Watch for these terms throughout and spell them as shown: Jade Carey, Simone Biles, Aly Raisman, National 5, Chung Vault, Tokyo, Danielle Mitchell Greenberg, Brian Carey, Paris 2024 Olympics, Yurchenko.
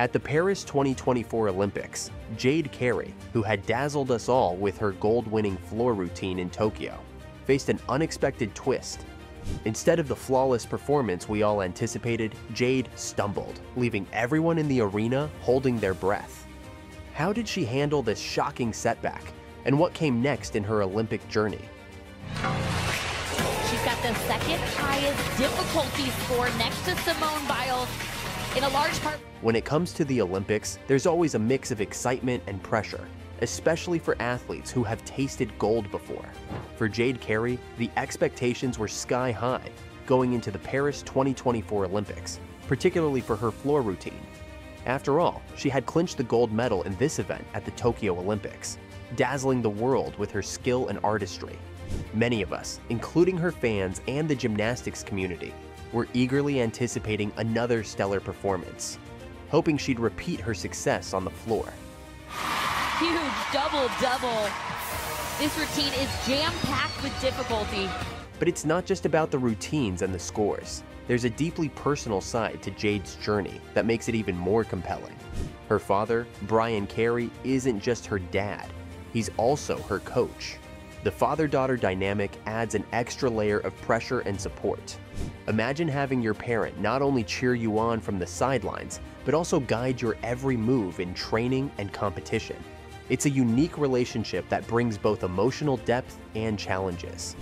At the Paris 2024 Olympics, Jade Carey, who had dazzled us all with her gold-winning floor routine in Tokyo, faced an unexpected twist. Instead of the flawless performance we all anticipated, Jade stumbled, leaving everyone in the arena holding their breath. How did she handle this shocking setback, and what came next in her Olympic journey? She's got the second highest difficulty score next to Simone Biles. In a large part, when it comes to the Olympics, there's always a mix of excitement and pressure, especially for athletes who have tasted gold before. For Jade Carey, the expectations were sky high going into the Paris 2024 Olympics, particularly for her floor routine. After all, she had clinched the gold medal in this event at the Tokyo Olympics, dazzling the world with her skill and artistry. Many of us, including her fans and the gymnastics community, were eagerly anticipating another stellar performance, hoping she'd repeat her success on the floor. Huge double-double. This routine is jam-packed with difficulty. But it's not just about the routines and the scores. There's a deeply personal side to Jade's journey that makes it even more compelling. Her father, Brian Carey, isn't just her dad. He's also her coach. The father-daughter dynamic adds an extra layer of pressure and support. Imagine having your parent not only cheer you on from the sidelines, but also guide your every move in training and competition. It's a unique relationship that brings both emotional depth and challenges.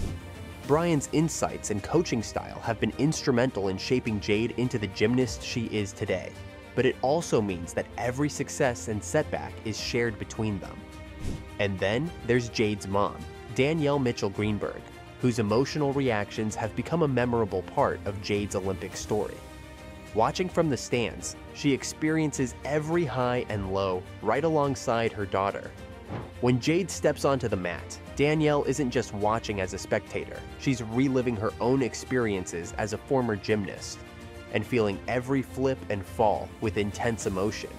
Brian's insights and coaching style have been instrumental in shaping Jade into the gymnast she is today, but it also means that every success and setback is shared between them. And then there's Jade's mom, Danielle Mitchell Greenberg, whose emotional reactions have become a memorable part of Jade's Olympic story. Watching from the stands, she experiences every high and low right alongside her daughter. When Jade steps onto the mat, Danielle isn't just watching as a spectator, she's reliving her own experiences as a former gymnast and feeling every flip and fall with intense emotion.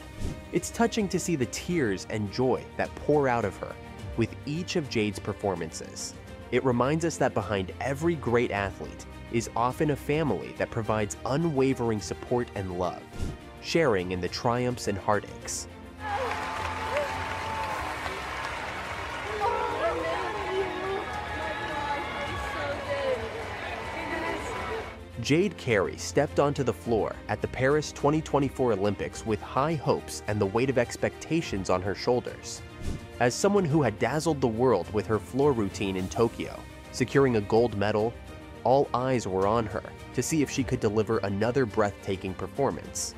It's touching to see the tears and joy that pour out of her with each of Jade's performances. It reminds us that behind every great athlete is often a family that provides unwavering support and love, sharing in the triumphs and heartaches. Jade Carey stepped onto the floor at the Paris 2024 Olympics with high hopes and the weight of expectations on her shoulders. As someone who had dazzled the world with her floor routine in Tokyo, securing a gold medal, all eyes were on her to see if she could deliver another breathtaking performance.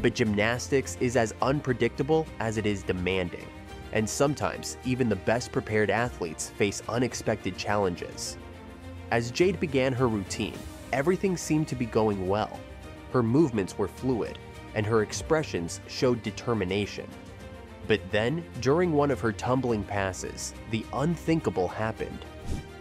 But gymnastics is as unpredictable as it is demanding, and sometimes even the best prepared athletes face unexpected challenges. As Jade began her routine, everything seemed to be going well. Her movements were fluid, and her expressions showed determination. But then, during one of her tumbling passes, the unthinkable happened.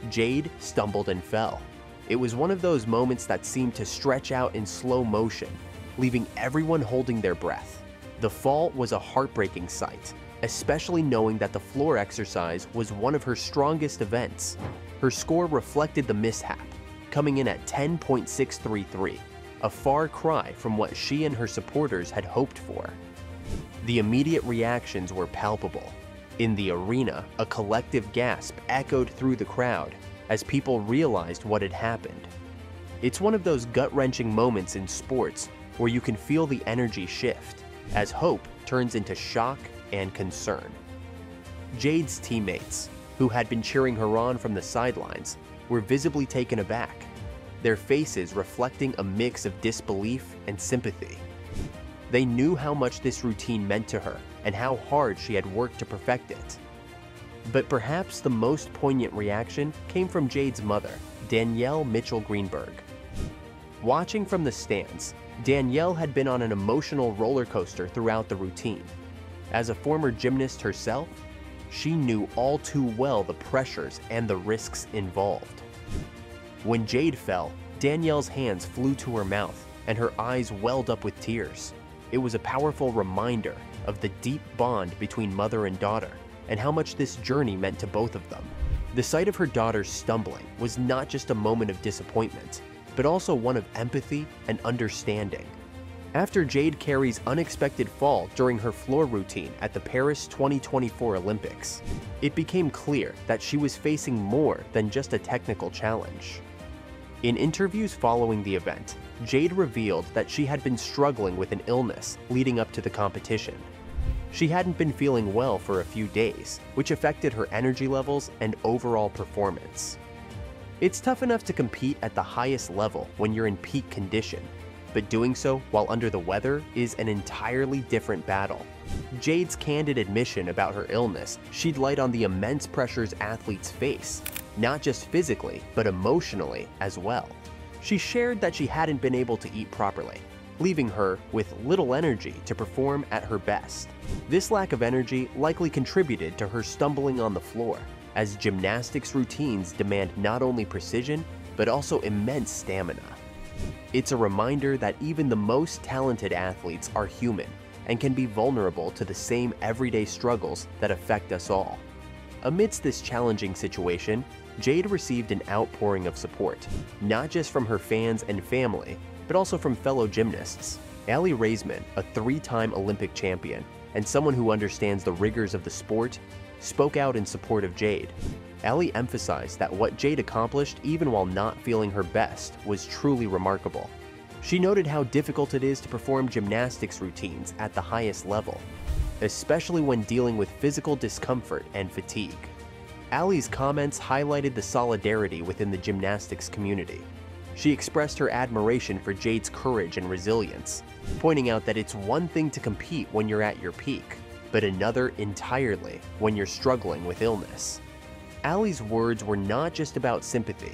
Jade stumbled and fell. It was one of those moments that seemed to stretch out in slow motion, leaving everyone holding their breath. The fall was a heartbreaking sight, especially knowing that the floor exercise was one of her strongest events. Her score reflected the mishap, coming in at 10.633, a far cry from what she and her supporters had hoped for. The immediate reactions were palpable. In the arena, a collective gasp echoed through the crowd as people realized what had happened. It's one of those gut-wrenching moments in sports where you can feel the energy shift as hope turns into shock and concern. Jade's teammates, who had been cheering her on from the sidelines, were visibly taken aback, their faces reflecting a mix of disbelief and sympathy. They knew how much this routine meant to her and how hard she had worked to perfect it. But perhaps the most poignant reaction came from Jade's mother, Danielle Mitchell Greenberg. Watching from the stands, Danielle had been on an emotional roller coaster throughout the routine. As a former gymnast herself, she knew all too well the pressures and the risks involved. When Jade fell, Danielle's hands flew to her mouth and her eyes welled up with tears. It was a powerful reminder of the deep bond between mother and daughter and how much this journey meant to both of them. The sight of her daughter stumbling was not just a moment of disappointment, but also one of empathy and understanding. After Jade Carey's unexpected fall during her floor routine at the Paris 2024 Olympics, it became clear that she was facing more than just a technical challenge. In interviews following the event, Jade revealed that she had been struggling with an illness leading up to the competition. She hadn't been feeling well for a few days, which affected her energy levels and overall performance. It's tough enough to compete at the highest level when you're in peak condition, but doing so while under the weather is an entirely different battle. Jade's candid admission about her illness shed light on the immense pressures athletes face, not just physically, but emotionally as well. She shared that she hadn't been able to eat properly, leaving her with little energy to perform at her best. This lack of energy likely contributed to her stumbling on the floor, as gymnastics routines demand not only precision, but also immense stamina. It's a reminder that even the most talented athletes are human and can be vulnerable to the same everyday struggles that affect us all. Amidst this challenging situation, Jade received an outpouring of support, not just from her fans and family, but also from fellow gymnasts. Aly Raisman, a three-time Olympic champion and someone who understands the rigors of the sport, spoke out in support of Jade. Aly emphasized that what Jade accomplished, even while not feeling her best, was truly remarkable. She noted how difficult it is to perform gymnastics routines at the highest level, especially when dealing with physical discomfort and fatigue. Aly's comments highlighted the solidarity within the gymnastics community. She expressed her admiration for Jade's courage and resilience, pointing out that it's one thing to compete when you're at your peak, but another entirely when you're struggling with illness. Aly's words were not just about sympathy.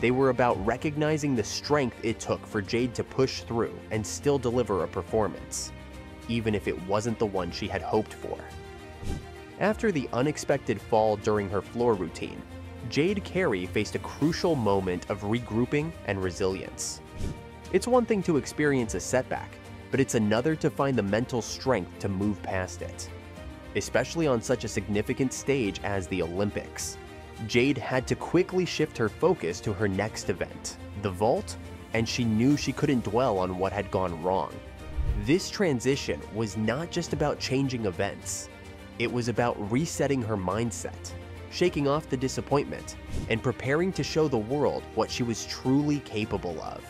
They were about recognizing the strength it took for Jade to push through and still deliver a performance, even if it wasn't the one she had hoped for. After the unexpected fall during her floor routine, Jade Carey faced a crucial moment of regrouping and resilience. It's one thing to experience a setback, but it's another to find the mental strength to move past it, especially on such a significant stage as the Olympics. Jade had to quickly shift her focus to her next event, the vault, and she knew she couldn't dwell on what had gone wrong. This transition was not just about changing events. It was about resetting her mindset, shaking off the disappointment, and preparing to show the world what she was truly capable of.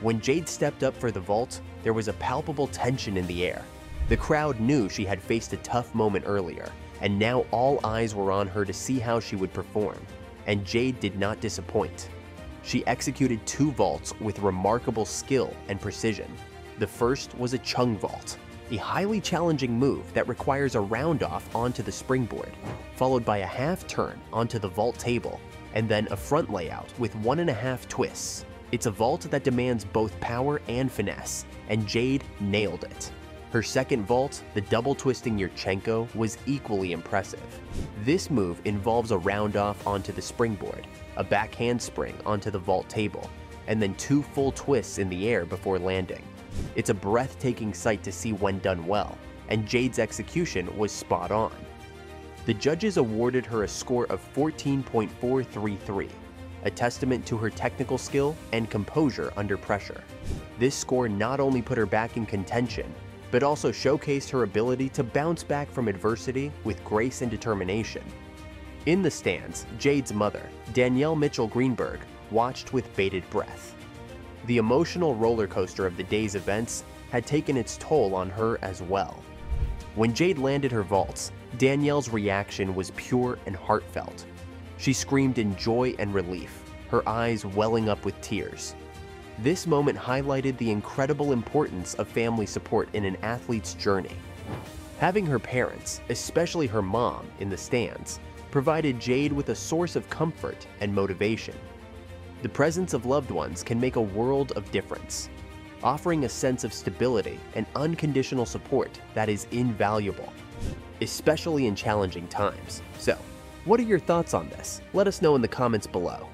When Jade stepped up for the vault, there was a palpable tension in the air. The crowd knew she had faced a tough moment earlier, and now all eyes were on her to see how she would perform, and Jade did not disappoint. She executed two vaults with remarkable skill and precision. The first was a Chung Vault, a highly challenging move that requires a round-off onto the springboard, followed by a half-turn onto the vault table, and then a front layout with 1.5 twists. It's a vault that demands both power and finesse, and Jade nailed it. Her second vault, the double-twisting Yurchenko, was equally impressive. This move involves a round-off onto the springboard, a back handspring onto the vault table, and then two full twists in the air before landing. It's a breathtaking sight to see when done well, and Jade's execution was spot on. The judges awarded her a score of 14.433, a testament to her technical skill and composure under pressure. This score not only put her back in contention, but also showcased her ability to bounce back from adversity with grace and determination. In the stands, Jade's mother, Danielle Mitchell Greenberg, watched with bated breath. The emotional roller coaster of the day's events had taken its toll on her as well. When Jade landed her vaults, Danielle's reaction was pure and heartfelt. She screamed in joy and relief, her eyes welling up with tears. This moment highlighted the incredible importance of family support in an athlete's journey. Having her parents, especially her mom, in the stands, provided Jade with a source of comfort and motivation. The presence of loved ones can make a world of difference, offering a sense of stability and unconditional support that is invaluable, especially in challenging times. So, what are your thoughts on this? Let us know in the comments below.